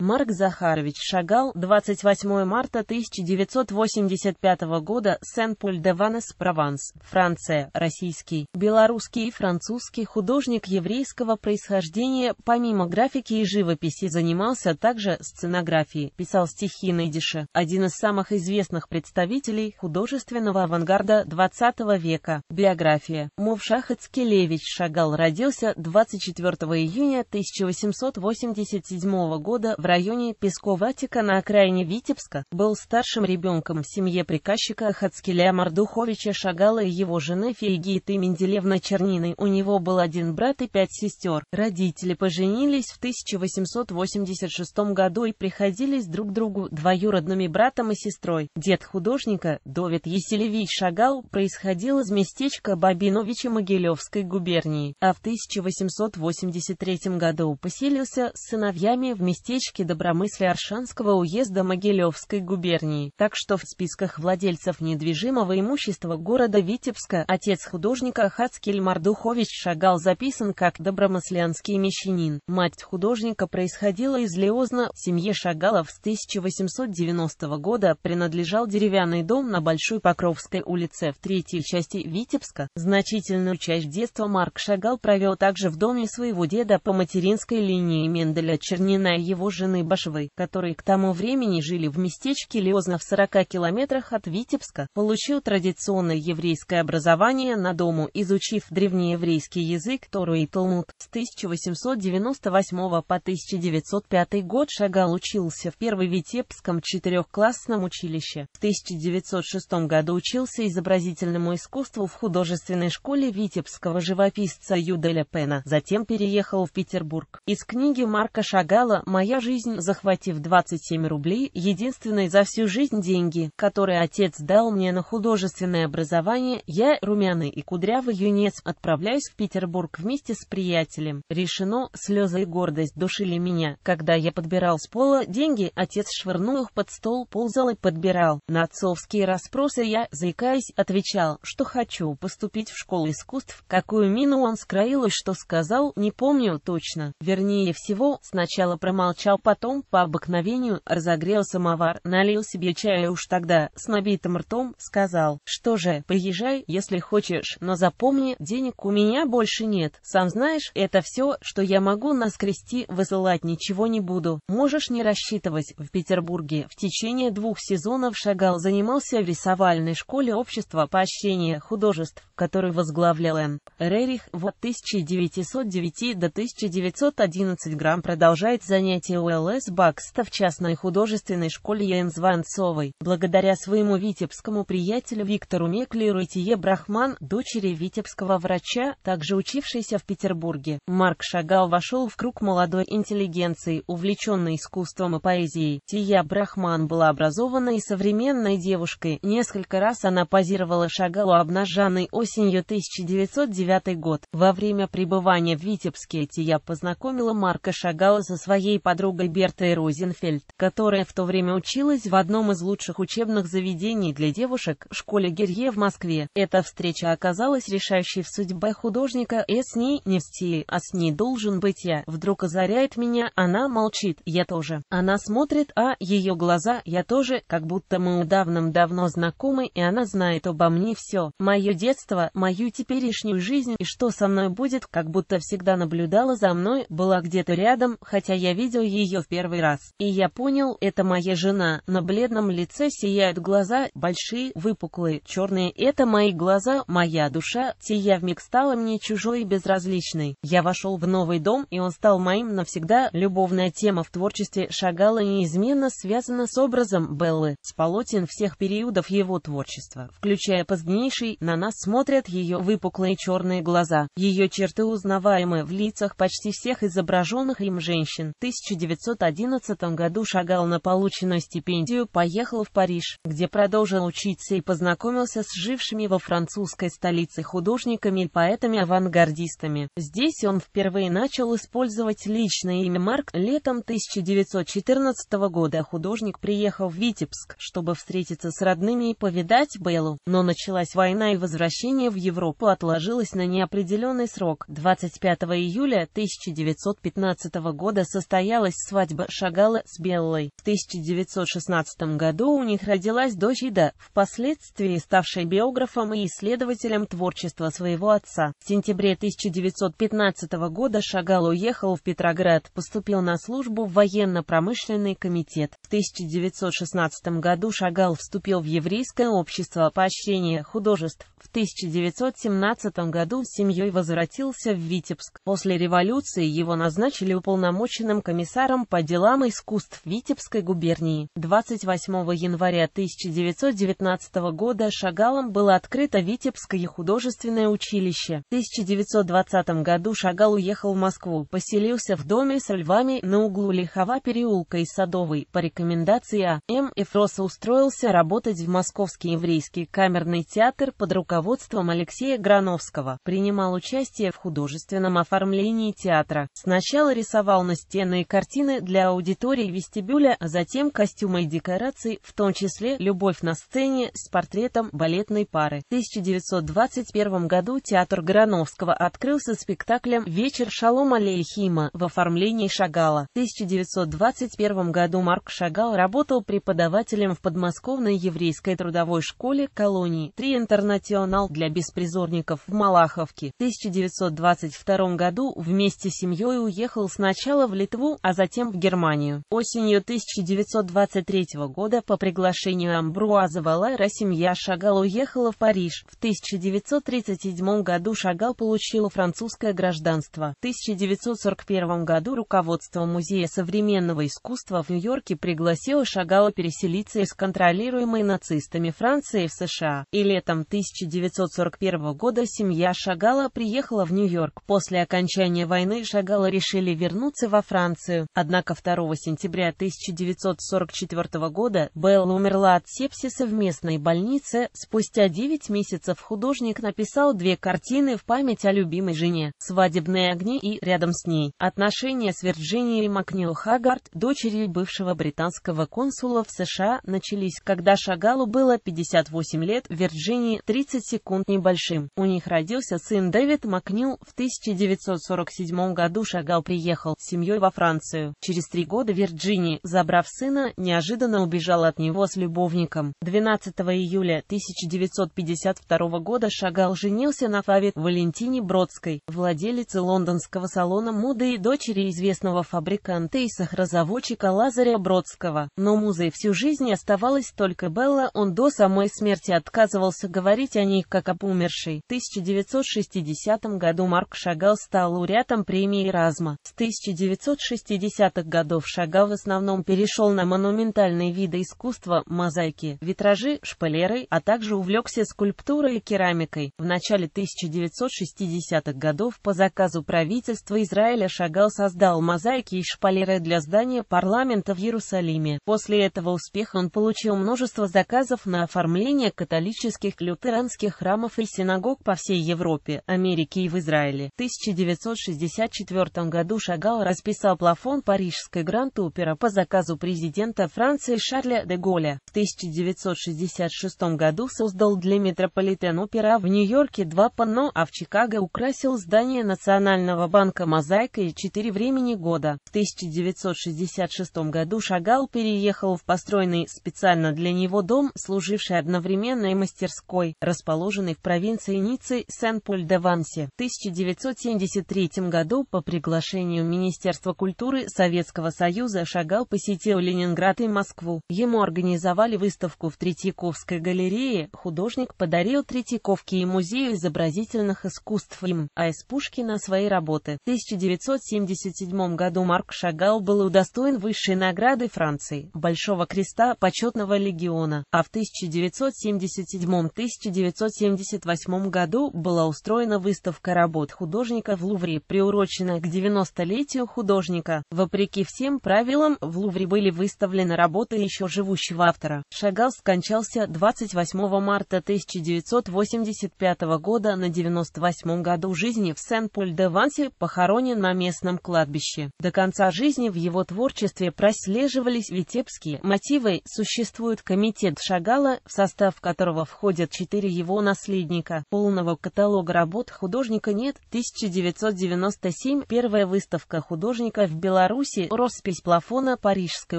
Марк Захарович Шагал, 28 марта 1985 года, Сен-Поль-де-Ванс, Прованс, Франция, российский, белорусский и французский художник еврейского происхождения, помимо графики и живописи занимался также сценографией, писал стихи на идише, один из самых известных представителей художественного авангарда XX века. Биография. Мовша Хацкелевич Шагал родился 24 июня 1887 года в районе Песков-Атика на окраине Витебска, был старшим ребенком в семье приказчика Хацкеля Мардуховича Шагала и его жены Фейгиты Менделевны Черниной. У него был один брат и 5 сестер. Родители поженились в 1886 году и приходились друг другу двоюродными братом и сестрой. Дед художника, Довид Еселевич Шагал, происходил из местечка Бабиновича Могилевской губернии, а в 1883 году поселился с сыновьями в местечке Добромысли Аршанского уезда Могилевской губернии, так что в списках владельцев недвижимого имущества города Витебска отец художника Хацкель Мардухович Шагал записан как добромыслянский мещанин. Мать художника происходила из Леозна. Семье Шагалов с 1890 года принадлежал деревянный дом на Большой Покровской улице в третьей части Витебска. Значительную часть детства Марк Шагал провел также в доме своего деда по материнской линии Менделя Чернина и его жены Башевой, которые к тому времени жили в местечке Леозна в 40 километрах от Витебска, получил традиционное еврейское образование на дому, изучив древнееврейский язык, Тору и Талмуд. С 1898 по 1905 год Шагал учился в Первом Витебском 4-классном училище. В 1906 году учился изобразительному искусству в художественной школе витебского живописца Юделя Пена, затем переехал в Петербург. Из книги Марка Шагала «Моя жизнь», захватив 27 рублей, единственные за всю жизнь деньги, которые отец дал мне на художественное образование, я, румяный и кудрявый юнец, отправляюсь в Петербург вместе с приятелем. Решено. Слезы и гордость душили меня. Когда я подбирал с пола деньги, отец швырнул их под стол, ползал и подбирал. На отцовские расспросы я, заикаясь, отвечал, что хочу поступить в школу искусств. Какую мину он скроил и что сказал, не помню точно. Вернее всего, сначала промолчал, потом, по обыкновению, разогрел самовар, налил себе чая и уж тогда, с набитым ртом, сказал, что же, поезжай, если хочешь, но запомни, денег у меня больше нет, сам знаешь, это все, что я могу наскрести, высылать ничего не буду, можешь не рассчитывать. В Петербурге в течение 2 сезонов Шагал занимался в рисовальной школе общества поощрения художеств, который возглавлял Н. Рерих. В 1909 до 1911 грамм продолжает занятия у Лес Бакста в частной художественной школе Ян Званцовой, благодаря своему витебскому приятелю Виктору Меклеру и Тие Брахман, дочери витебского врача, также учившейся в Петербурге. Марк Шагал вошел в круг молодой интеллигенции, увлеченной искусством и поэзией. Тия Брахман была образованной и современной девушкой. Несколько раз она позировала Шагалу обнаженной осенью 1909 год. Во время пребывания в Витебске Тия познакомила Марка Шагала со своей подругой Бертой Розенфельд, которая в то время училась в одном из лучших учебных заведений для девушек, школе Герье в Москве. Эта встреча оказалась решающей в судьбе художника. «Я с ней, не в стиле, а с ней должен быть я. Вдруг озаряет меня, она молчит, я тоже. Она смотрит, а ее глаза, я тоже, как будто мы давным-давно знакомы, и она знает обо мне все. Мое детство, мою теперешнюю жизнь, и что со мной будет, как будто всегда наблюдала за мной, была где-то рядом, хотя я видел ее в первый раз. И я понял, это моя жена». На бледном лице сияют глаза, большие, выпуклые, черные. «Это мои глаза, моя душа». Тия вмиг стала мне чужой и безразличной. Я вошел в новый дом, и он стал моим навсегда. Любовная тема в творчестве Шагала неизменно связана с образом Беллы. С полотен всех периодов его творчества, включая позднейший, на нас смотрят ее выпуклые черные глаза. Ее черты узнаваемы в лицах почти всех изображенных им женщин. 1911 году Шагал на полученную стипендию поехал в Париж, где продолжил учиться и познакомился с жившими во французской столице художниками и поэтами-авангардистами. Здесь он впервые начал использовать личное имя Марк. Летом 1914 года художник приехал в Витебск, чтобы встретиться с родными и повидать Беллу, но началась война и возвращение в Европу отложилось на неопределенный срок. 25 июля 1915 года состоялась свадьба Шагала с Беллой. В 1916 году у них родилась дочь Ида, впоследствии ставшая биографом и исследователем творчества своего отца. В сентябре 1915 года Шагал уехал в Петроград, поступил на службу в военно-промышленный комитет. В 1916 году Шагал вступил в Еврейское общество поощрения художеств. В 1917 году с семьей возвратился в Витебск. После революции его назначили уполномоченным комиссаром по делам искусств Витебской губернии. 28 января 1919 года Шагалом было открыто Витебское художественное училище. В 1920 году Шагал уехал в Москву, поселился в доме со львами на углу Лихова переулка и Садовой. По рекомендации А.М. Эфроса устроился работать в Московский еврейский камерный театр под руководством Алексея Грановского. Принимал участие в художественном оформлении театра. Сначала рисовал настенные картины для аудитории вестибюля, а затем костюмы и декорации, в том числе «Любовь на сцене» с портретом балетной пары. В 1921 году театр Грановского открылся спектаклем «Вечер Шалома Лельхима» в оформлении Шагала. В 1921 году Марк Шагал работал преподавателем в подмосковной еврейской трудовой школе колонии «Три Интернационал» для беспризорников в Малаховке. В 1922 году вместе с семьей уехал сначала в Литву, а затем в Германию. Осенью 1923 года по приглашению Амбруаза Валлара семья Шагал уехала в Париж. В 1937 году Шагал получил французское гражданство. В 1941 году руководство Музея современного искусства в Нью-Йорке пригласило Шагала переселиться из контролируемой нацистами Франции в США. И летом 1941 года семья Шагала приехала в Нью-Йорк. После окончания войны Шагала решили вернуться во Францию. Однако 2 сентября 1944 года Белла умерла от сепсиса в местной больнице. Спустя 9 месяцев художник написал 2 картины в память о любимой жене: «Свадебные огни» и «Рядом с ней». Отношения с Вирджинией Макнил Хаггард, дочерью бывшего британского консула в США, начались, когда Шагалу было 58 лет, Вирджинии 30 секунд небольшим. У них родился сын Дэвид Макнил. В 1947 году Шагал приехал с семьей во Францию. Через 3 года Вирджиния, забрав сына, неожиданно убежала от него с любовником. 12 июля 1952 года Шагал женился на Фаве Валентине Бродской, владелице лондонского салона моды и дочери известного фабриканта и сахарозаводчика Лазаря Бродского. Но музой всю жизнь оставалась только Белла. Он до самой смерти отказывался говорить о ней как об умершей. В 1960 году Марк Шагал стал лауреатом премии Эразма. С 1960-х годов Шагал в основном перешел на монументальные виды искусства, мозаики, витражи, шпалеры, а также увлекся скульптурой и керамикой. В начале 1960-х годов по заказу правительства Израиля Шагал создал мозаики и шпалеры для здания парламента в Иерусалиме. После этого успеха он получил множество заказов на оформление католических, лютеранских храмов и синагог по всей Европе, Америке и в Израиле. В 1964 году Шагал расписал плафон парижской Гранд-Опера по заказу президента Франции Шарля де Голля. В 1966 году создал для Метрополитен-Опера в Нью-Йорке 2 панно, а в Чикаго украсил здание Национального банка мозаикой 4 времени года. В 1966 году Шагал переехал в построенный специально для него дом, служивший одновременно и мастерской, расположенный в провинции Ниццы, Сен-Поль-де-Вансе. В 1973 году по приглашению Министерства культуры Советского Союза Шагал посетил Ленинград и Москву. Ему организовали выставку в Третьяковской галерее. Художник подарил Третьяковке и Музею изобразительных искусств им А.С. Пушкина свои работы. В 1977 году Марк Шагал был удостоен высшей награды Франции, Большого Креста Почетного Легиона, а в 1977-1978 году была устроена выставка работ художника в Лувре, приурочена к 90-летию художника. Вопреки всем правилам, в Лувре были выставлены работы еще живущего автора. Шагал скончался 28 марта 1985 года на 98-м году жизни в Сен-Поль-де-Вансе, похоронен на местном кладбище. До конца жизни в его творчестве прослеживались витебские мотивы. Существует комитет Шагала, в состав которого входят 4 его наследника. Полного каталога работ художника нет. 1997. Первая выставка художника в Беларуси. Беларуси, роспись плафона Парижской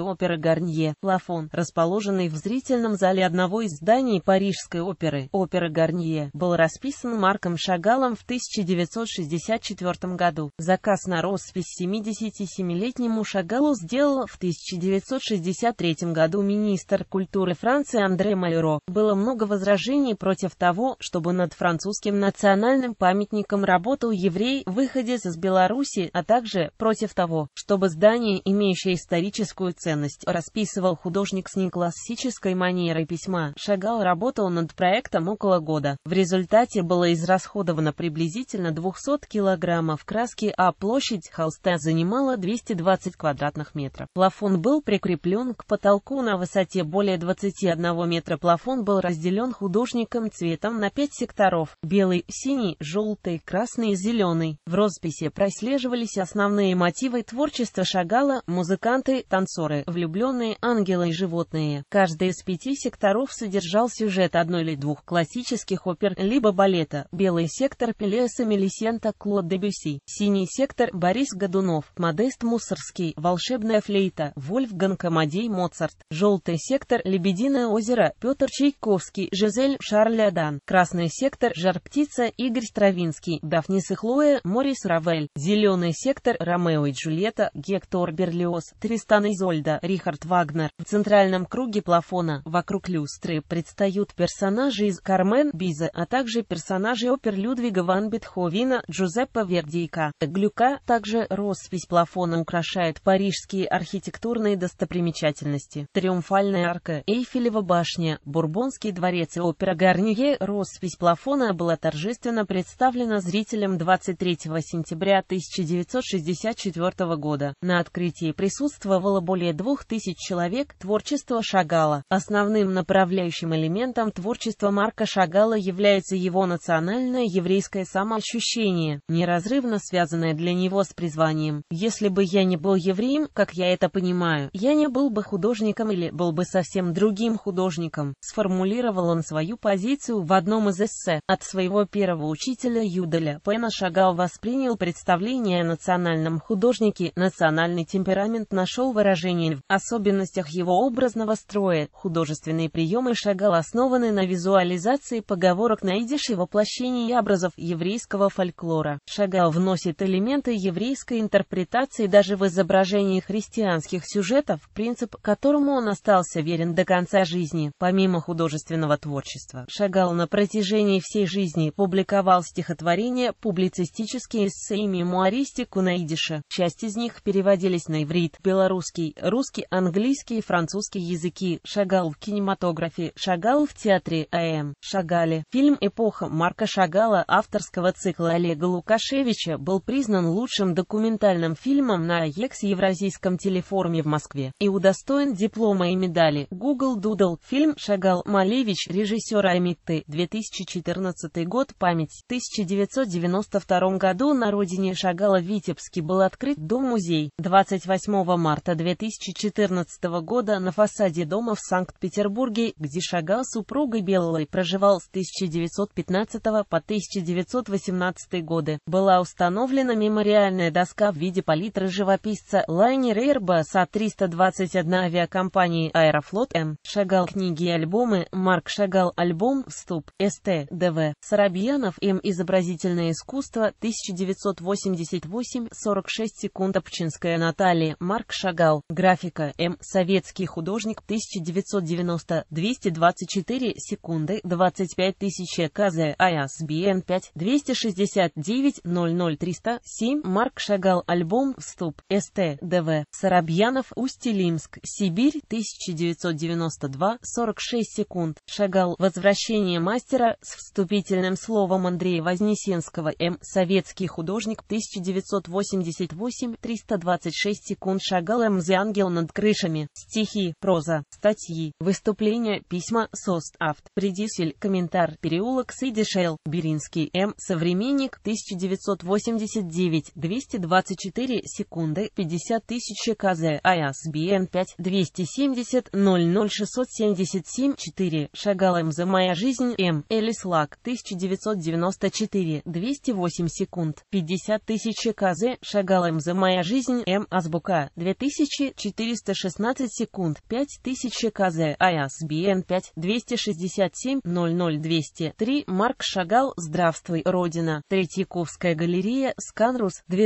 оперы Гарнье. Плафон, расположенный в зрительном зале одного из зданий Парижской оперы, опера Гарнье, был расписан Марком Шагалом в 1964 году. Заказ на роспись 77-летнему Шагалу сделал в 1963 году министр культуры Франции Андре Майро. Было много возражений против того, чтобы над французским национальным памятником работал еврей, выходец из Беларуси, а также против того, чтобы здание, имеющее историческую ценность, расписывал художник с неклассической манерой письма. Шагал работал над проектом около года. В результате было израсходовано приблизительно 200 килограммов краски, а площадь холста занимала 220 квадратных метров. Плафон был прикреплен к потолку на высоте более 21 метра. Плафон был разделен художником цветом на 5 секторов – белый, синий, желтый, красный и зеленый. В росписи прослеживались основные мотивы творчества Шагала – музыканты, танцоры, влюбленные, ангелы и животные. Каждый из 5 секторов содержал сюжет одной или двух классических опер, либо балета. Белый сектор – Пелеса Мелисента, Клод Дебюсси. Синий сектор – Борис Годунов, Модест Мусоргский, волшебная флейта, Вольфганг Амадей Моцарт. Желтый сектор – Лебединое озеро, Петр Чайковский, Жизель, Шарль Дан. Красный сектор – Жар-птица, Игорь Стравинский, Дафнис и Хлоя, Морис Равель. Зеленый сектор – Ромео и Джульетта, Гектор Берлиоз, Тристан и Изольда, Рихард Вагнер. В центральном круге плафона, вокруг люстры, предстают персонажи из Кармен Биза, а также персонажи опер Людвига ван Бетховена, Джузеппе Верди и К. Глюка. Также роспись плафона украшает парижские архитектурные достопримечательности. Триумфальная арка, Эйфелева башня, Бурбонский дворец и опера Гарнье. Роспись плафона была торжественно представлена зрителям 23 сентября 1964 года. На открытии присутствовало более 2000 человек. Творчество Шагала. Основным направляющим элементом творчества Марка Шагала является его национальное еврейское самоощущение, неразрывно связанное для него с призванием. «Если бы я не был евреем, как я это понимаю, я не был бы художником или был бы совсем другим художником», — сформулировал он свою позицию в одном из эссе. От своего первого учителя Юделя Пена Шагал воспринял представление о национальном художнике, национальный темперамент нашел выражение в особенностях его образного строя. Художественные приемы Шагала основаны на визуализации поговорок на идише и воплощении образов еврейского фольклора. Шагал вносит элементы еврейской интерпретации даже в изображении христианских сюжетов, принцип, которому он остался верен до конца жизни. Помимо художественного творчества, Шагал на протяжении всей жизни публиковал стихотворения, публицистические эссе и мемуаристику на идише. Часть из них переводились на иврит, белорусский, русский, английский и французский языки. Шагал в кинематографе, Шагал в театре, А.М. Шагале. Фильм «Эпоха Марка Шагала» авторского цикла Олега Лукашевича был признан лучшим документальным фильмом на Евразийском телефоруме в Москве и удостоен диплома и медали Google Doodle. Фильм «Шагал Малевич» режиссера Эмитты, 2014 год, память. В 1992 году на родине Шагала Витебске был открыт дом-музей. 28 марта 2014 года на фасаде дома в Санкт-Петербурге, где Шагал с супругой Беллой проживал с 1915 по 1918 годы, была установлена мемориальная доска в виде палитры живописца. Лайнер Airbus A321 авиакомпании Аэрофлот М. Шагал. Книги и альбомы. Марк Шагал. Альбом «Вступ», СТ, ДВ. Сарабьянов М. Изобразительное искусство, 1988, 46 секунд. Апчинская Наталья. Марк Шагал. Графика М. Советский художник, 1990, 224 секунды, 25 тысяч КЗ, ISBN 5-269-00-307. Марк Шагал. Альбом «Вступ», СТ, ДВ. Сарабьянов. Усть-Илимск, Сибирь, 1992, 46 секунд. Шагал. Возвращение мастера с вступительным словом Андрея Вознесенского М. Советский художник, 1988, 326 секунд. Шагал М. «The Ангел над крышами». Стихи, проза, статьи, выступления, письма. Сост. Авт. Предисель. Комментар. Переулок Сидишел. Беринский М. Современник, 1989, 224 секунды, 50 тысяч КЗ, ISBN 5-270-00677-4. Шагал М. «За моя жизнь» М. Элис Лак, 1994, 208 секунд, 50 тысяч КЗ. Шагал М. «За моя жизнь» жизнь М. Азбука 2416 секунд 5000 КЗ ISBN 5-267-00203 Марк Шагал «Здравствуй, Родина» Третьяковская галерея Сканрус 2005-352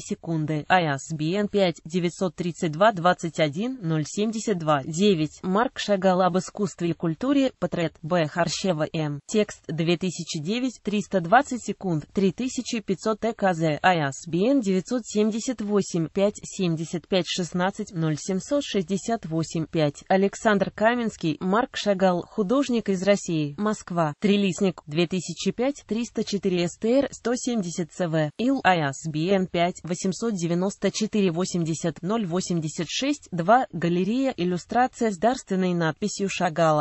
секунды ISBN 5-932-21-072-9 Марк Шагал об искусстве и культуре Портрет Б. Харщева М. Текст 2009-320 секунд 3500 ТКЗ ISBN 978-5-75-16-0768-5 Александр Каменский, Марк Шагал, художник из России, Москва, Трилистник, 2005-304 СТР, 170 ЦВ, ИЛ, ISBN 5-894-80-086-2, галерея, иллюстрация с дарственной надписью Шагала.